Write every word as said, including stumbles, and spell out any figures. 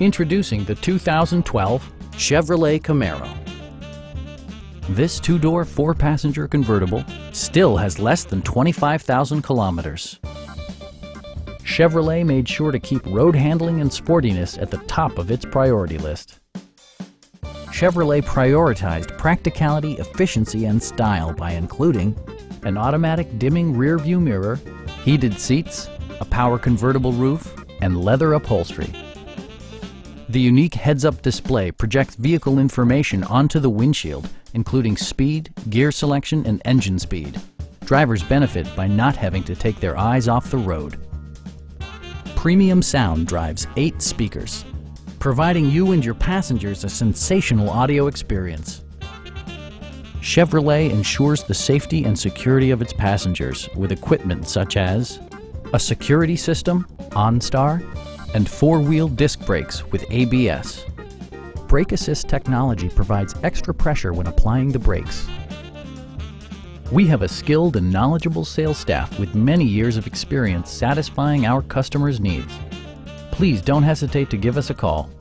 Introducing the two thousand twelve Chevrolet Camaro. This two-door, four-passenger convertible still has less than twenty-five thousand kilometers. Chevrolet made sure to keep road handling and sportiness at the top of its priority list. Chevrolet prioritized practicality, efficiency, and style by including an automatic dimming rearview mirror, heated seats, a power convertible roof, and leather upholstery. The unique heads-up display projects vehicle information onto the windshield, including speed, gear selection, and engine speed. Drivers benefit by not having to take their eyes off the road. Premium sound drives eight speakers, providing you and your passengers a sensational audio experience. Chevrolet ensures the safety and security of its passengers with equipment such as a security system, OnStar, and four-wheel disc brakes with A B S. Brake assist technology provides extra pressure when applying the brakes. We have a skilled and knowledgeable sales staff with many years of experience satisfying our customers' needs. Please don't hesitate to give us a call.